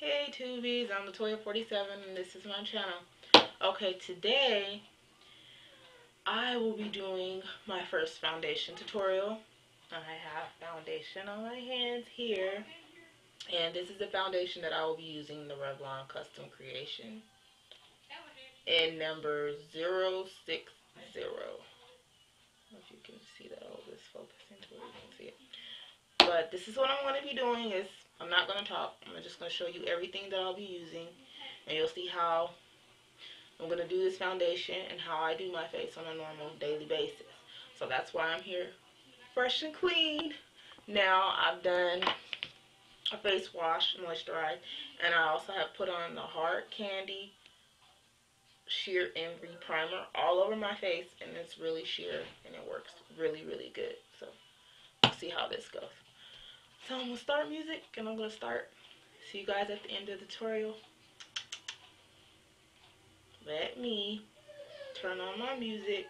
Hey Tubies, I'm the Toya47 and this is my channel. Okay, today I will be doing my first foundation tutorial. I have foundation on my hands here, and this is the foundation that I will be using, the Revlon Custom Creation in number 060. I don't know if you can see that. I'll just focus into it, you can see it. But this is what I'm going to be doing. Is I'm not going to talk. I'm just going to show you everything that I'll be using, and you'll see how I'm going to do this foundation and how I do my face on a normal daily basis. So that's why I'm here, fresh and clean. Now I've done a face wash, moisturize, and I also have put on the Hard Candy Sheer Envy Primer all over my face, and it's really sheer and it works really, really good. So we'll see how this goes. So I'm going to start music and I'm going to start. See you guys at the end of the tutorial. Let me turn on my music.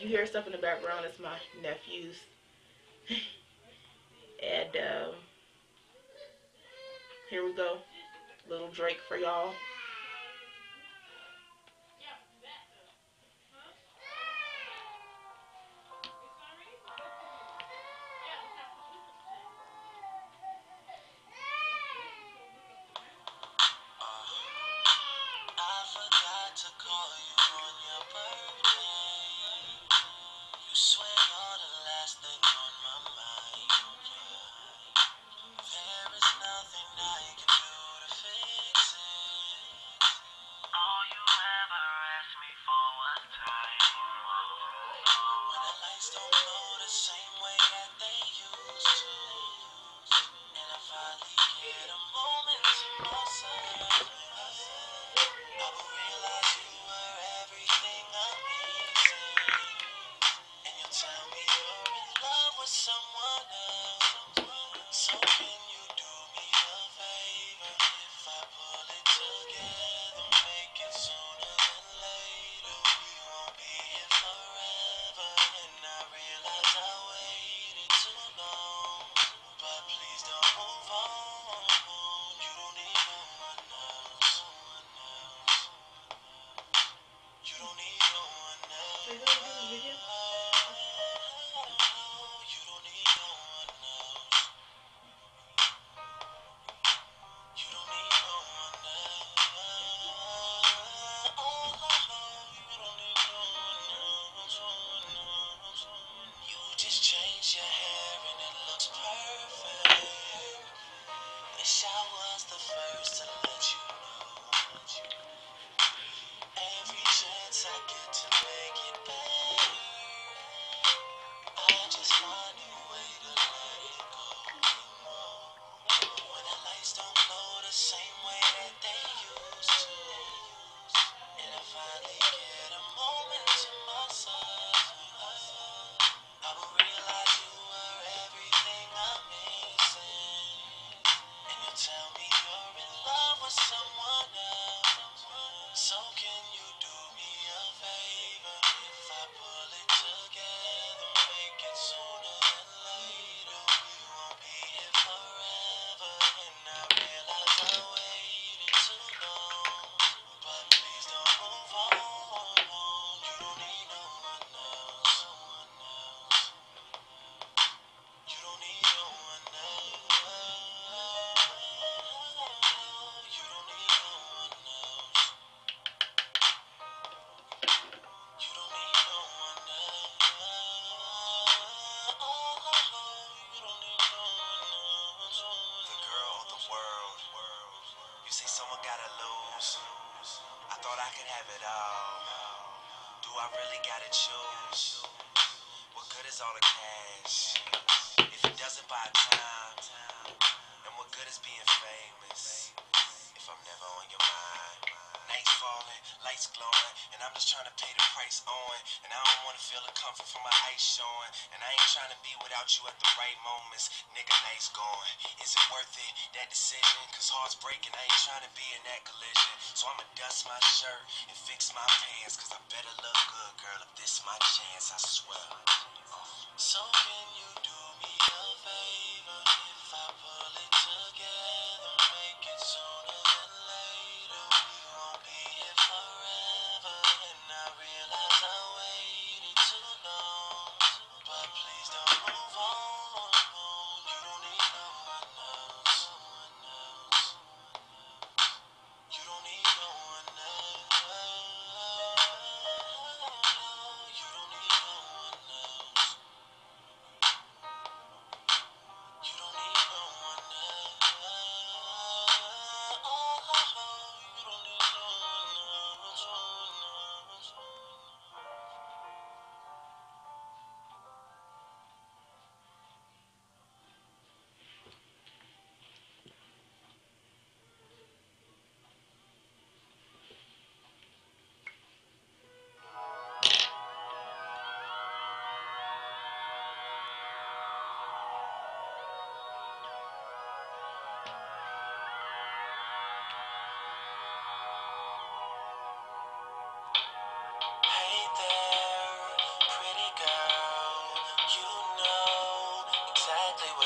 You hear stuff in the background, it's my nephews. And here we go. Little Drake for y'all. So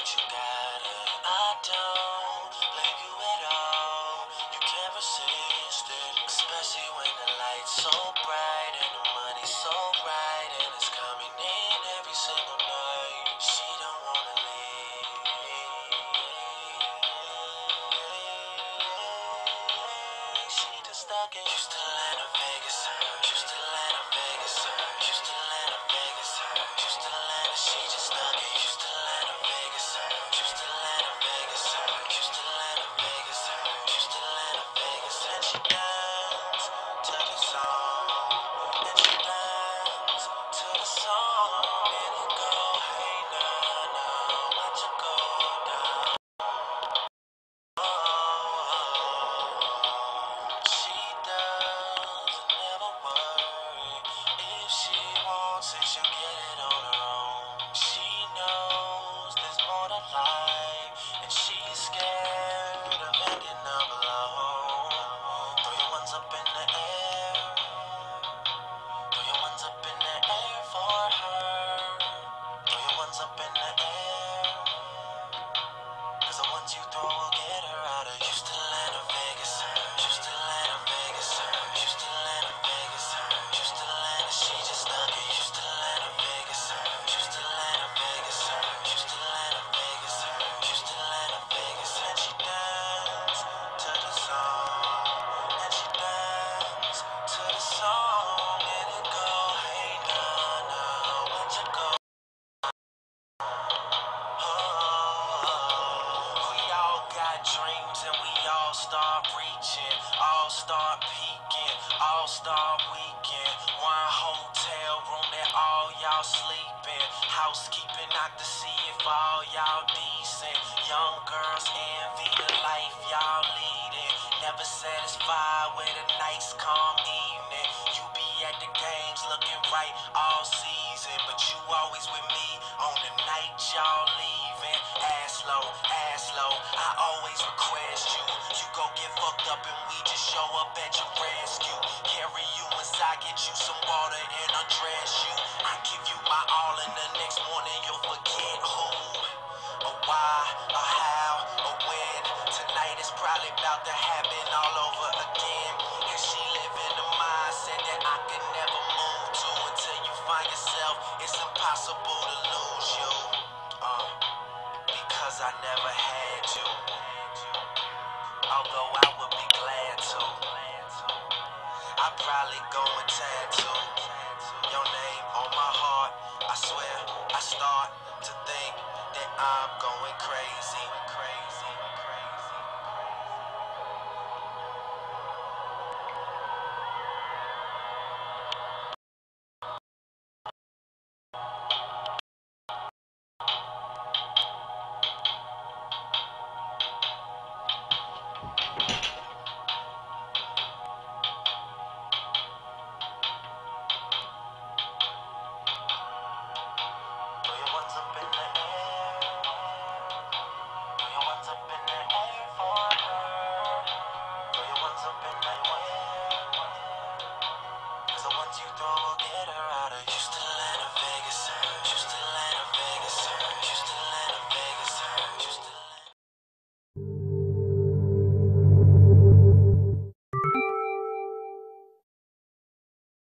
but you got it. I don't blame you at all. You can't resist it, especially when the light's so bright and the money's so bright and it's coming in every single night. She don't wanna leave. She just stuck in. Used to Atlanta, Vegas, used to Atlanta, Vegas, used to Atlanta, Vegas, used to Atlanta. She just stuck in. Used to Atlanta, Vegas, used to Atlanta, Vegas, used to Atlanta, Vegas, used to Atlanta, Vegas. And she dance to the song, and she dance to the song, and it go, hey, no, no, watch it go down. She doesn't never worry. If she wants it, she'll get it on her own. She knows there's more to life, and she's scared of ending up alone. Throw your ones up in the air. Throw your ones up in the air for her. Throw your ones up in the air. 'Cause the ones you throw will get her out of. Used to Atlanta, Vegas, used to Atlanta, Vegas, used to Atlanta, Vegas, used to Atlanta. She just stuck it. Used to Atlanta, Vegas, used to Atlanta, Vegas, used to Atlanta, Vegas, used to Atlanta, Vegas. And she danced to the song, and she danced to the song, and it go, hey, no, no, watch it go. We all got dreams and we all start reaching, all start peeking, all start weekend. One hotel room that all y'all sleeping. Housekeeping not to see if all y'all decent. Young girls envy the life y'all leading. Never satisfied with a nice calm evening. You be at the games looking right all season, but you always with me on the night y'all leaving. Ass low, ass low, I always request you. You go get fucked up and we just show up at your rescue. Carry you inside, get you some water and undress you. I give you my all and the next morning you'll forget who, or why, or how, or when. Tonight is probably about to happen all over again. And she live in the mindset that I could never move to. Until you find yourself, it's impossible to lose you. Because I never had you, although I would be glad to. I'd probably go and tattoo your name on my heart. I swear I start to think that I'm going crazy.